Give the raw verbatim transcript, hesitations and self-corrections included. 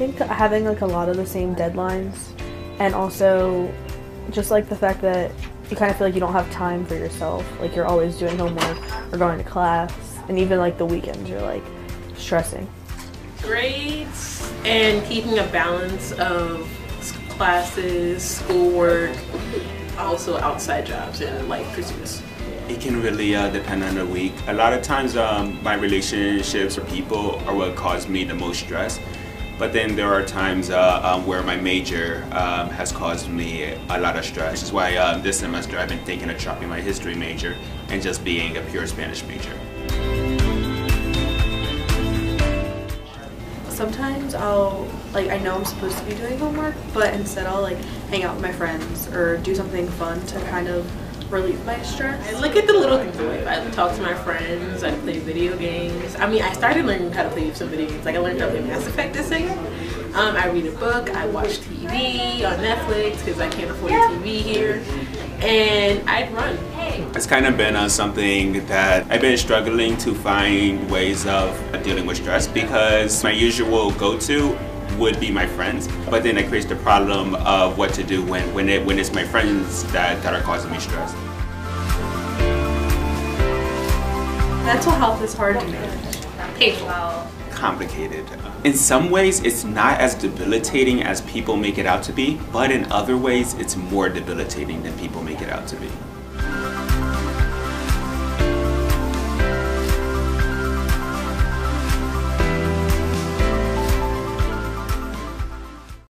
think having like a lot of the same deadlines, and also just like the fact that you kind of feel like you don't have time for yourself, like you're always doing homework or going to class, and even like the weekends you're like stressing. Grades and keeping a balance of classes, schoolwork, also outside jobs and life pursuits. It can really uh, depend on the week. A lot of times um, my relationships or people are what caused me the most stress. But then there are times uh, um, where my major um, has caused me a lot of stress. Which is why um, this semester I've been thinking of dropping my history major and just being a pure Spanish major. Sometimes I'll, like, I know I'm supposed to be doing homework, but instead I'll like hang out with my friends or do something fun to kind of relieve my stress. I look at the little things in life. I talk to my friends, I play video games. I mean, I started learning how to play some video games. Like, I learned how to play Mass Effect this year. Um, I read a book, I watch T V on Netflix because I can't afford a T V here, and I'd run. It's kind of been uh, something that I've been struggling to find ways of dealing with stress, because my usual go-to would be my friends, but then it creates the problem of what to do when, when, it, when it's my friends that, that are causing me stress. Mental health is hard to manage. Painful. Complicated. In some ways it's not as debilitating as people make it out to be, but in other ways it's more debilitating than people make it out to be.